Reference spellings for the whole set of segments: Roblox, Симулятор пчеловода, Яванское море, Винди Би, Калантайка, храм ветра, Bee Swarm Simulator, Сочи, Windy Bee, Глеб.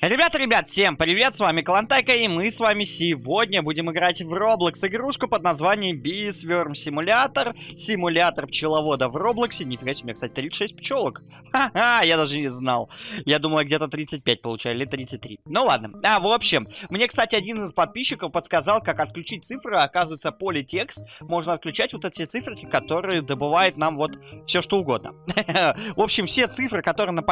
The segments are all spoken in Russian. Ребята, всем привет, с вами Калантайка, и мы с вами сегодня будем играть в Roblox игрушку под названием Bee Swarm Simulator, симулятор пчеловода в Roblox. Нифига себе, у меня, кстати, 36 пчелок. Ха-ха, я даже не знал. Я думал, где-то 35 получали, или 33. Ну ладно. А, в общем, мне, кстати, один из подписчиков подсказал, как отключить цифры. Оказывается, поле текст можно отключать вот эти цифры, которые добывают нам вот все что угодно. В общем, все цифры, которые на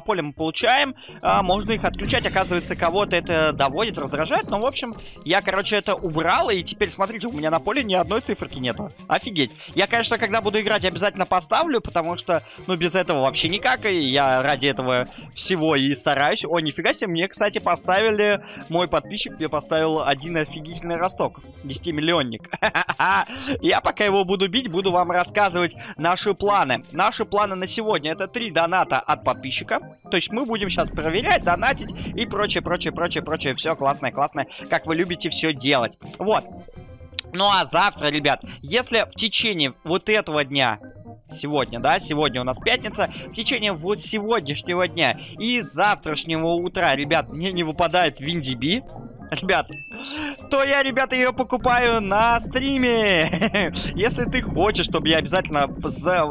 поле мы получаем, можно их отключать. Оказывается, кого-то это доводит, раздражает. Ну, в общем, я, короче, это убрал. И теперь, смотрите, у меня на поле ни одной циферки нету. Офигеть. Я, конечно, когда буду играть, обязательно поставлю, потому что, ну, без этого вообще никак. И я ради этого всего и стараюсь. О, нифига себе, мне, кстати, поставили... Мой подписчик мне поставил один офигительный росток. 10-миллионник. Я пока его буду бить, буду вам рассказывать наши планы. Наши планы на сегодня — это 3 доната от подписчика. То есть мы будем сейчас проверять, донатить и прочее. Все классное, как вы любите все делать. Вот. Ну а завтра, ребят, если в течение вот этого дня... Сегодня, да, сегодня у нас пятница. В течение вот сегодняшнего дня и завтрашнего утра, ребят, мне не выпадает Windy Bee, ребят, то я, ребята, ее покупаю на стриме. Если ты хочешь, чтобы я обязательно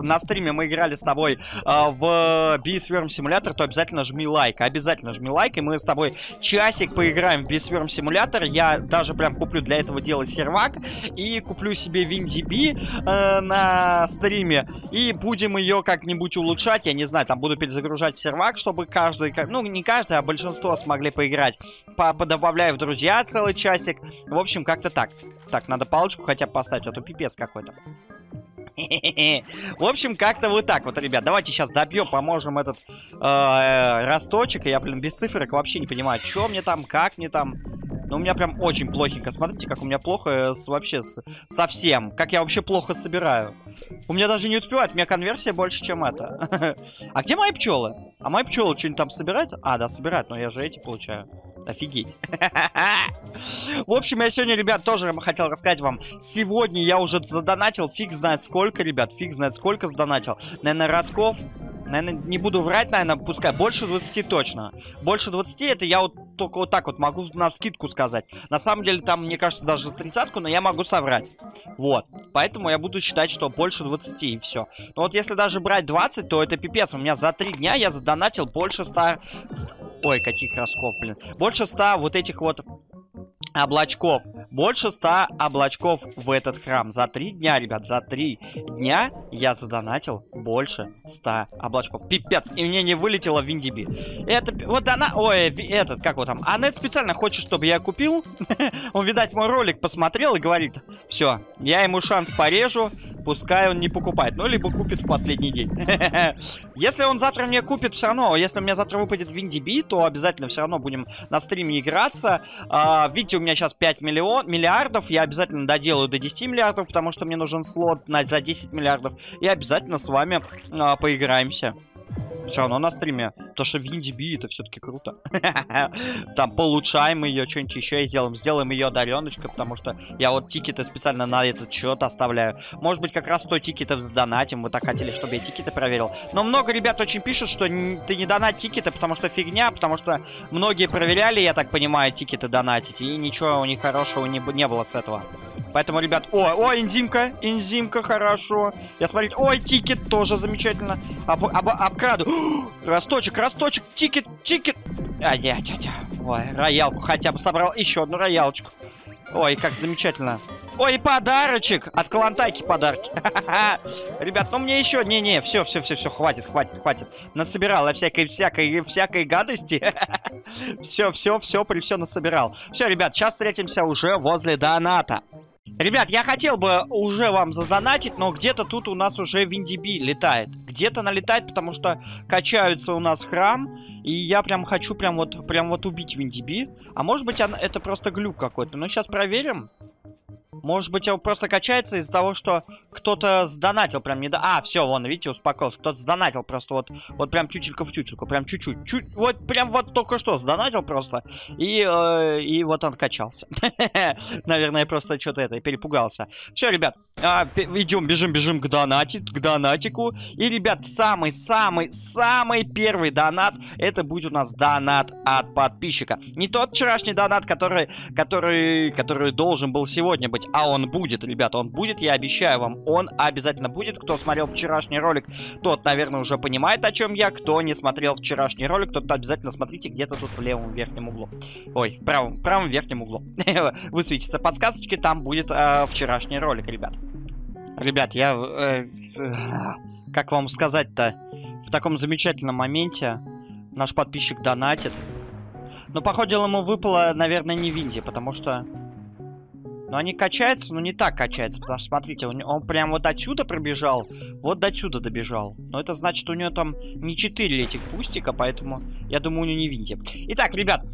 на стриме мы играли с тобой в Bee Swarm Simulator, то обязательно жми лайк. Обязательно жми лайк, и мы с тобой часик поиграем в Bee Swarm Simulator. Я даже прям куплю для этого дела сервак и куплю себе Windy Bee на стриме. И будем ее как-нибудь улучшать. Я не знаю, там буду перезагружать сервак, чтобы каждый, ну не каждый, а большинство смогли поиграть. Добавляю в друзья целый часик. В общем, как-то так. Так, надо палочку хотя бы поставить, а то пипец какой-то. В общем, как-то вот так вот, ребят. Давайте сейчас добьем, поможем этот росточек. Я, блин, без циферок вообще не понимаю, что мне там, как мне там. Ну, у меня прям очень плохенько. Смотрите, как у меня плохо вообще совсем. Как я вообще плохо собираю. У меня даже не успевает. У меня конверсия больше, чем это. А где мои пчелы? А мои пчелы что-нибудь там собирать? А, да, собирать. Но я же эти получаю. Офигеть. В общем, я сегодня, ребят, тоже хотел рассказать вам. Сегодня я уже задонатил. Фиг знает сколько, ребят. Фиг знает сколько задонатил. Наверное, разков. Наверное, не буду врать, наверное, пускай больше 20 точно. Больше 20 это я вот только вот так вот могу навскидку сказать. На самом деле там, мне кажется, даже 30-ку, но я могу соврать. Вот. Поэтому я буду считать, что больше 20 и все. Но вот если даже брать 20, то это пипец. У меня за 3 дня я задонатил больше 100... Ой, каких расков, блин. Больше 100 вот этих вот... облачков. Больше 100 облачков в этот храм. За 3 дня, ребят, за 3 дня я задонатил больше 100 облачков. Пипец, и мне не вылетело Windy Bee. Это, вот она, ой, этот, как его там, Аннет специально хочет, чтобы я купил. Он, видать, мой ролик посмотрел и говорит, все, я ему шанс порежу, пускай он не покупает. Ну, либо купит в последний день. Если он завтра мне купит, все равно, если у меня завтра выпадет Windy Bee, то обязательно все равно будем на стриме играться. Видите, у меня сейчас 5 миллиардов. Я обязательно доделаю до 10 миллиардов, потому что мне нужен слот за 10 миллиардов. И обязательно с вами поиграемся. Все равно на стриме. Потому что Windy Bee это все-таки круто. Там улучшаем ее, что-нибудь еще и сделаем. Сделаем ее одареночкой, потому что я вот тикеты специально на этот счет оставляю. Может быть, как раз 100 тикетов задонатим. Вы так хотели, чтобы я тикеты проверил. Но много ребят очень пишут, что ты не донать тикеты, потому что фигня. Потому что многие проверяли, я так понимаю, тикеты донатить. И ничего у них хорошего не было с этого. Поэтому, ребят, ой, энзимка. Энзимка, хорошо. Я смотрю, ой, тикет тоже замечательно. Обкраду. Росточек, росточек, тикет, тикет. Ой, роялку хотя бы собрал. Еще одну роялочку. Ой, как замечательно. Ой, подарочек. От Калантайки подарки. Ребят, ну мне еще... Не-не, все, хватит. Насобирал я всякой гадости. Все, при все насобирал. Все, ребят, сейчас встретимся уже возле доната. Ребят, я хотел бы уже вам задонатить, но где-то тут у нас уже Windy Bee летает. Где-то она летает, потому что качаются у нас храм. И я прям хочу прям вот убить Windy Bee. А может быть, это просто глюк какой-то. Ну, сейчас проверим. Может быть, он просто качается из-за того, что кто-то сдонатил прям не до... А, все, вон, видите, успокоился. Кто-то сдонатил просто вот прям тютелька в тютельку. Прям чуть-чуть. Вот прям вот только что сдонатил просто. И вот он качался. Наверное, просто что-то это, перепугался. Все, ребят, идем, бежим к донатику. И, ребят, самый-самый-самый первый донат, это будет у нас донат от подписчика. Не тот вчерашний донат, который должен был сегодня быть, а он будет, ребята, он будет, я обещаю вам, он обязательно будет. Кто смотрел вчерашний ролик, тот, наверное, уже понимает, о чем я. Кто не смотрел вчерашний ролик, тот обязательно смотрите где-то тут в левом верхнем углу. Ой, в правом верхнем углу. Высветятся подсказочки, там будет вчерашний ролик, ребят. Ребят, я... как вам сказать-то? В таком замечательном моменте наш подписчик донатит. Но, походу, ему выпало, наверное, не Винди, потому что... Но они качаются, но не так качаются. Потому что, смотрите, он прям вот отсюда пробежал, вот до сюда добежал. Но это значит, у него там не 4 этих пустика, поэтому, я думаю, у него не Винди. Итак, ребят,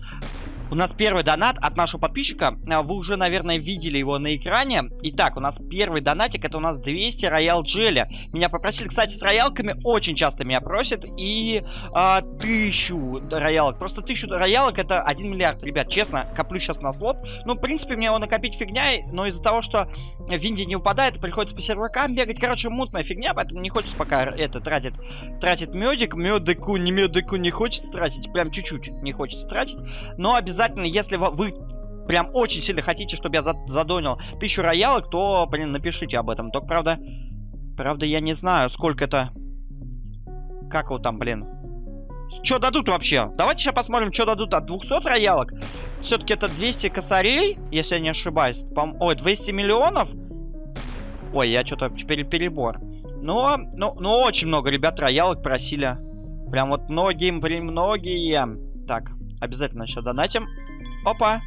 у нас первый донат от нашего подписчика. Вы уже, наверное, видели его на экране. Итак, у нас первый донатик. Это у нас 200 роял джеля. Меня попросили, кстати, с роялками. Очень часто меня просят. И 1000 роялок. Просто 1000 роялок это 1 миллиард. Ребят, честно, коплю сейчас на слот. Ну, в принципе, мне его накопить фигня. Но из-за того, что Винди не упадает, приходится по сервакам бегать. Короче, мутная фигня. Поэтому не хочется пока это тратить медик. Медику не хочется тратить. Прям чуть-чуть не хочется тратить. Но обязательно. Обязательно, если вы прям очень сильно хотите, чтобы я задонил 1000 роялок, то, блин, напишите об этом. Только, правда, я не знаю, сколько это... Как его там, блин? Что дадут вообще? Давайте сейчас посмотрим, что дадут от 200 роялок. Все-таки это 200 косарей, если я не ошибаюсь. Ой, 200 миллионов? Ой, я что-то теперь перебор. Но очень много ребят роялок просили. Прям вот многие. Так... Обязательно еще донатим. Опа.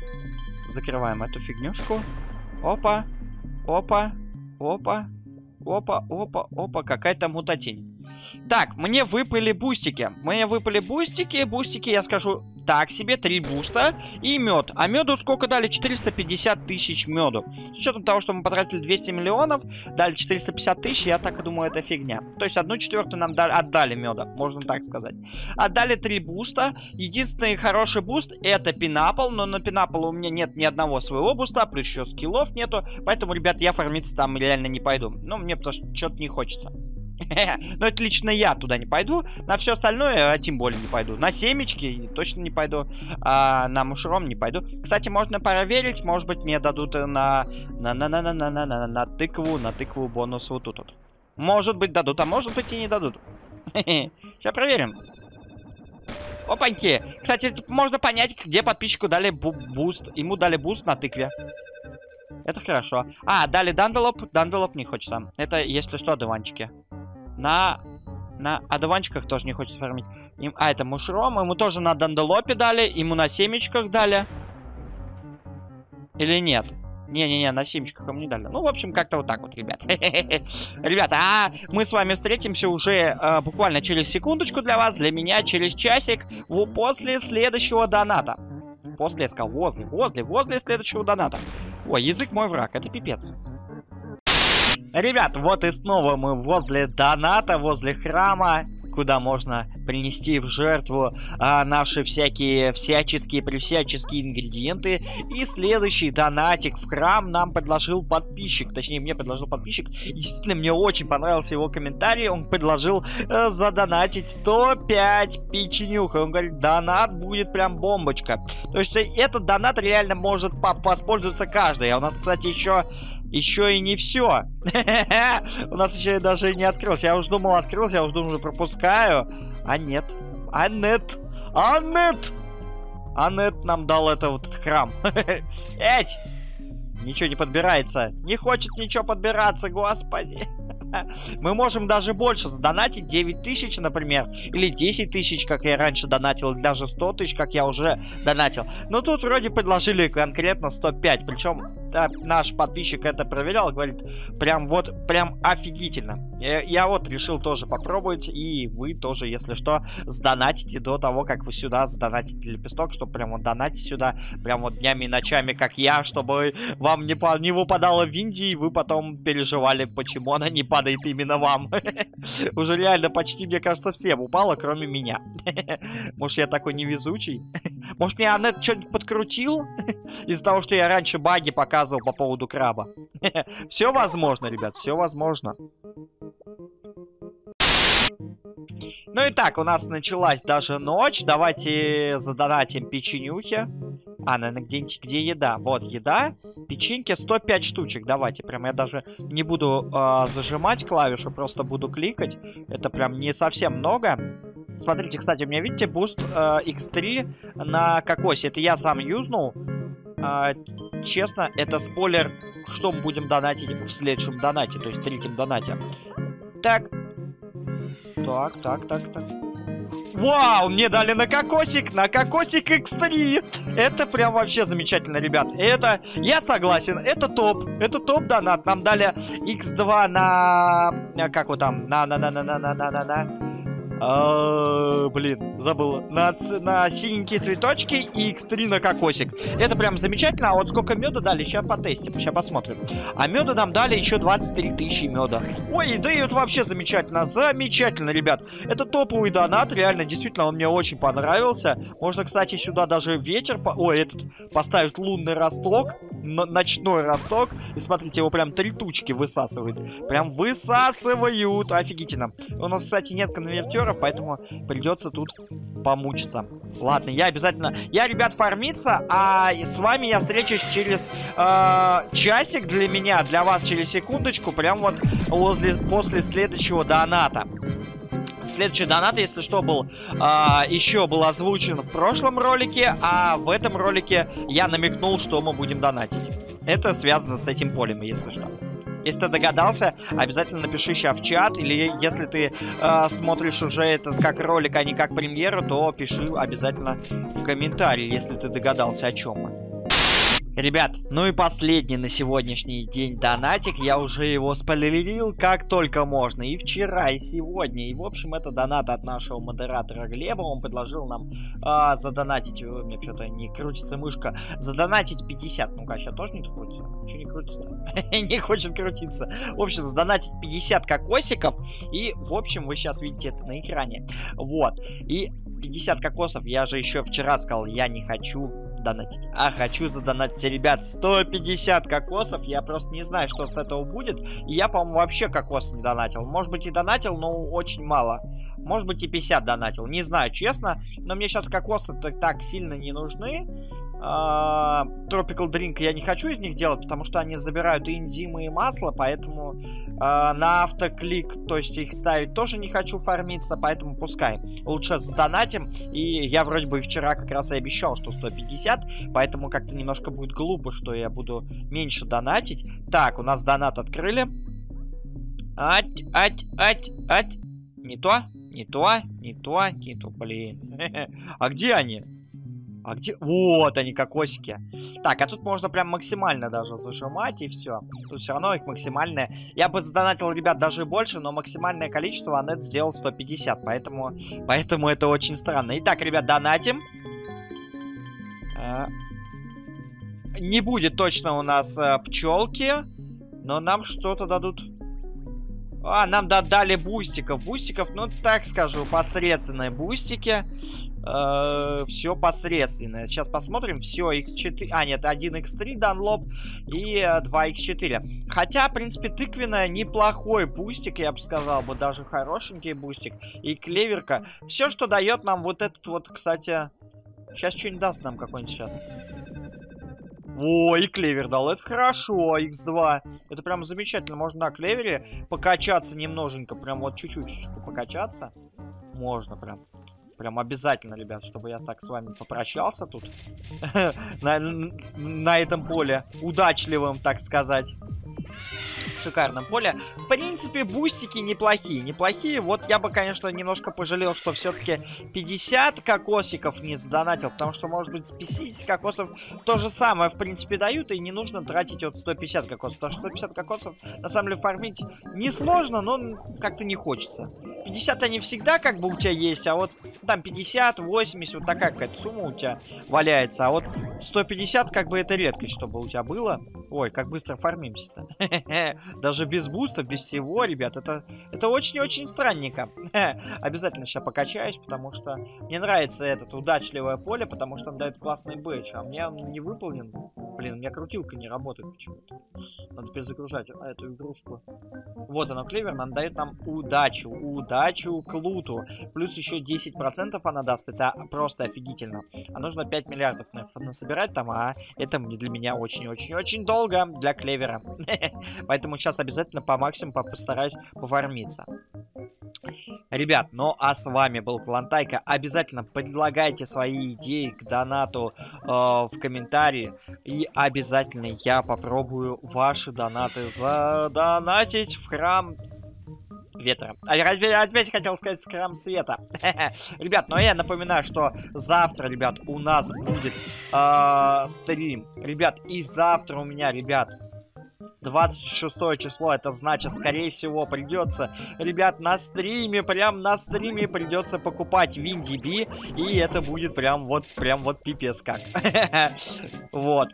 Закрываем эту фигнюшку. Опа. Опа. Опа. Опа. Опа. Опа. Какая-то мутатень. Так, мне выпали бустики. Мне выпали бустики. Бустики, я скажу, так себе. 3 буста и мед. А меду сколько дали? 450 тысяч меду. С учетом того, что мы потратили 200 миллионов, дали 450 тысяч, я так и думаю, это фигня. То есть 1/4 нам отдали меда, можно так сказать. Отдали 3 буста. Единственный хороший буст это пинапл, но на пинапл у меня нет ни одного своего буста, плюс еще скиллов нету. Поэтому, ребят, я фармиться там реально не пойду. Ну, мне потому что что-то не хочется. Но это лично я туда не пойду. На все остальное тем более не пойду. На семечки точно не пойду. На мушром не пойду. Кстати, можно проверить. Может быть, мне дадут на тыкву. На тыкву бонус вот тут. Может быть, дадут, а может быть и не дадут. Сейчас проверим. Опаньки. Кстати, можно понять, где подписчику дали буст. Ему дали буст на тыкве. Это хорошо. А, дали дандалоп. Дандалоп не хочется. Это, если что, одуванчики. На одуванчиках тоже не хочется фармить. А, это мушром. Ему тоже на дандалопе дали. Ему на семечках дали. Или нет? Не-не-не, на семечках ему не дали. Ну, в общем, как-то вот так вот, ребят. Ребята, а мы с вами встретимся уже буквально через секундочку для вас. Для меня через часик. После следующего доната. После, я сказал, возле следующего доната. Ой, язык мой враг, это пипец. Ребят, вот и снова мы возле доната, возле храма, куда можно принести в жертву наши всяческие ингредиенты. И следующий донатик в храм нам предложил подписчик. Точнее, мне предложил подписчик. Действительно, мне очень понравился его комментарий. Он предложил задонатить 105 печенюх. Он говорит, донат будет прям бомбочка. То есть, этот донат реально может воспользоваться каждый. А у нас, кстати, еще и не все. У нас еще даже не открылся. Я уже думал, открылся, я уже думал, пропускаю. А нет. А нет нам дал это вот храм. Эть! Ничего не подбирается. Не хочет ничего подбираться, господи. Мы можем даже больше сдонатить, 9 тысяч, например, или 10 тысяч, как я раньше донатил, или даже 100 тысяч, как я уже донатил. Но тут вроде предложили конкретно 105, причем... наш подписчик это проверял, говорит, прям офигительно. Я вот решил тоже попробовать, и вы тоже, если что, сдонатите до того, как вы сюда сдонатите лепесток, чтобы прям вот донатить сюда, прям вот днями и ночами, как я, чтобы вам не выпадало Винди, и вы потом переживали, почему она не падает именно вам. Уже реально почти, мне кажется, всем упала, кроме меня. Может, я такой невезучий? Может, мне Аннет что-нибудь подкрутил? Из-за того, что я раньше баги показывал по поводу краба. Все возможно, ребят, все возможно. Ну и так, у нас началась даже ночь. Давайте задонатим печенюхи. А, наверное, где-нибудь, где еда? Вот, еда. Печеньки 105 штучек. Давайте, прям я даже не буду зажимать клавишу, просто буду кликать. Это прям не совсем много. Смотрите, кстати, у меня, видите, буст X3 на кокосе. Это я сам юзнул. Честно, это спойлер, что мы будем донатить в следующем донате, то есть в третьем донате. Так. Так. Вау, мне дали на кокосик X3. Это прям вообще замечательно, ребят. Это, я согласен, это топ донат. Нам дали X2 на, как вот там, блин, забыл. На синенькие цветочки и X3 на кокосик. Это прям замечательно. А вот сколько меда дали, сейчас потестим, сейчас посмотрим. А меда нам дали еще 23 тысячи меда. Ой, да и это вообще замечательно. Замечательно, ребят. Это топовый донат, реально, действительно, он мне очень понравился. Можно, кстати, сюда даже ветер, ой, этот, поставить лунный росток, ночной росток. И смотрите, его прям три тучки высасывает. Прям высасывают. Офигительно. У нас, кстати, нет конвертера, поэтому придется тут помучиться. Ладно, я обязательно... Я, ребят, фармиться, а с вами я встречусь через часик для меня, для вас через секундочку, прям вот после следующего доната. Следующий донат, если что, был еще был озвучен в прошлом ролике, а в этом ролике я намекнул, что мы будем донатить. Это связано с этим полем, если что. Если ты догадался, обязательно напиши сейчас в чат, или если ты смотришь уже это как ролик, а не как премьеру, то пиши обязательно в комментарии, если ты догадался, о чем мы. Ребят, ну и последний на сегодняшний день донатик, я уже его спойлерил как только можно, и вчера, и сегодня, и в общем это донат от нашего модератора Глеба, он предложил нам задонатить, у меня что-то не крутится мышка, задонатить 50, ну-ка, сейчас тоже не крутится, что не крутится-то, не хочет крутиться, в общем, задонатить 50 кокосиков, и в общем вы сейчас видите это на экране, вот, и 50 кокосов, я же еще вчера сказал, я не хочу донатить. А хочу задонатить, ребят, 150 кокосов. Я просто не знаю, что с этого будет. Я, по-моему, вообще кокос не донатил. Может быть и донатил, но очень мало. Может быть и 50 донатил. Не знаю, честно. Но мне сейчас кокосы так сильно не нужны. Тропикал дринк я не хочу из них делать, потому что они забирают и энзимы, и масло, поэтому на автоклик, то есть их ставить тоже не хочу фармиться, поэтому пускай. Лучше сдонатим, и я вроде бы вчера как раз и обещал, что 150, поэтому как-то немножко будет глупо, что я буду меньше донатить. Так, у нас донат открыли. Не то, не то, не то, не то, блин. А где они? А где... Вот они, кокосики. Так, а тут можно прям максимально даже зажимать, и все. Тут все равно их максимальное... Я бы задонатил, ребят, даже больше, но максимальное количество Аннет сделал 150, поэтому это очень странно. Итак, ребят, донатим. Не будет точно у нас пчелки, но нам что-то дадут... А, нам дали бустиков. Бустиков, ну, так скажу, посредственные бустики. Все посредственное. Сейчас посмотрим. Все, X4. А, нет, 1X3 данлоп и 2X4. Хотя, в принципе, тыквенная неплохой бустик, я бы сказал, бы даже хорошенький бустик. И клеверка. Все, что дает нам вот этот вот, кстати... Сейчас что-нибудь даст нам какой-нибудь сейчас. О, и клевер дал, это хорошо, X2. Это прям замечательно, можно на клевере покачаться немноженько, прям вот чуть-чуть покачаться. Можно прям. Прям обязательно, ребят, чтобы я так с вами попрощался тут. На этом поле удачливым, так сказать. шикарном поле. В принципе, бустики неплохие, неплохие. Вот я бы, конечно, немножко пожалел, что все-таки 50 кокосиков не задонатил, потому что, может быть, с 50 кокосов то же самое, в принципе, дают, и не нужно тратить вот 150 кокосов, потому что 150 кокосов, на самом деле, фармить несложно, но как-то не хочется. 50 они всегда как бы у тебя есть, а вот там 50, 80, вот такая какая-то сумма у тебя валяется, а вот 150 как бы это редкость, чтобы у тебя было. Ой, как быстро фармимся-то. Даже без бустов, без всего, ребят, это очень-очень странненько. Обязательно сейчас покачаюсь, потому что мне нравится это удачливое поле, потому что он дает классный бэдж, а у меня он не выполнен. Блин, у меня крутилка не работает почему-то. Надо перезагружать эту игрушку. Вот она, клевер, она дает нам удачу, удачу к луту. Плюс еще 10% она даст, это просто офигительно. А нужно 5 миллиардов насобирать там, а это для меня очень-очень-очень долго для клевера. Поэтому сейчас обязательно по максимуму постараюсь пофармиться. Ребят, ну а с вами был Калантайка. Обязательно предлагайте свои идеи к донату в комментарии. И обязательно я попробую ваши донаты задонатить в храм ветра. Опять хотел сказать храм света. Ребят, ну я напоминаю, что завтра, ребят, у нас будет стрим. Ребят, и завтра у меня, ребят, 26 число, это значит, скорее всего, придется, ребят, на стриме, прям на стриме придется покупать Windy Bee, и это будет прям вот пипец как. Вот.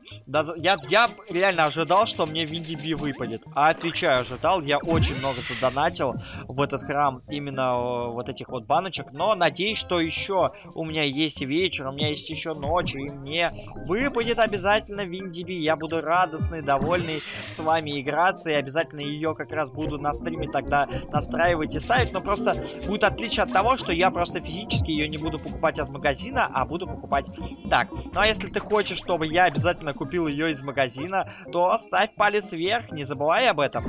Я реально ожидал, что мне Windy Bee выпадет. А отвечаю, ожидал, я очень много задонатил в этот храм именно вот этих вот баночек, но надеюсь, что еще у меня есть вечер, у меня есть еще ночь, и мне выпадет обязательно Windy Bee. Я буду радостный, довольный с вами играться, и обязательно ее как раз буду на стриме тогда настраивать и ставить, но просто будет отличие от того, что я просто физически ее не буду покупать из магазина, а буду покупать так. Ну а если ты хочешь, чтобы я обязательно купил ее из магазина, то ставь палец вверх, не забывай об этом.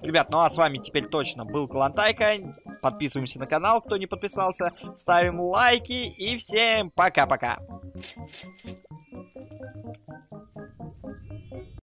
Ребят, ну а с вами теперь точно был Калантайка, подписываемся на канал, кто не подписался, ставим лайки, и всем пока-пока.